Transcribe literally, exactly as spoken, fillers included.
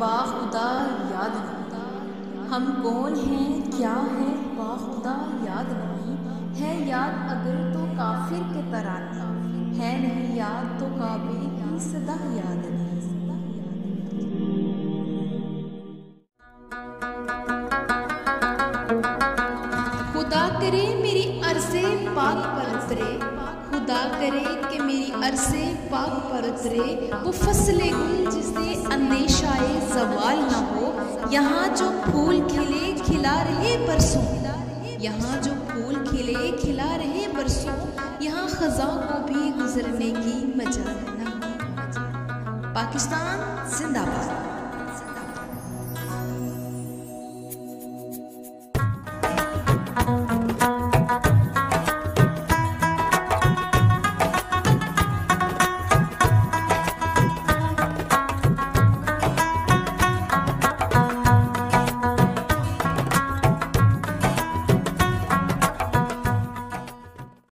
बाखुदा याद नहीं, हम कौन हैं क्या है बाखुदा याद नहीं। है याद अगर तो काफिर के तराना, है नहीं याद तो काबे की सदा याद नहीं। खुदा करे मेरी अर्ज़े पाक पर उतरे, खुदा करे कि मेरी अर्ज़े पाक पर उतरे वो फसले गुल जिसे अंदेशाए ज़वाल ना हो। यहाँ जो फूल खिले खिला रहे बरसों, यहाँ जो फूल खिले खिला रहे बरसों, यहाँ ख़ज़ां को भी गुजरने की मजाल ना हो। पाकिस्तान जिंदाबाद।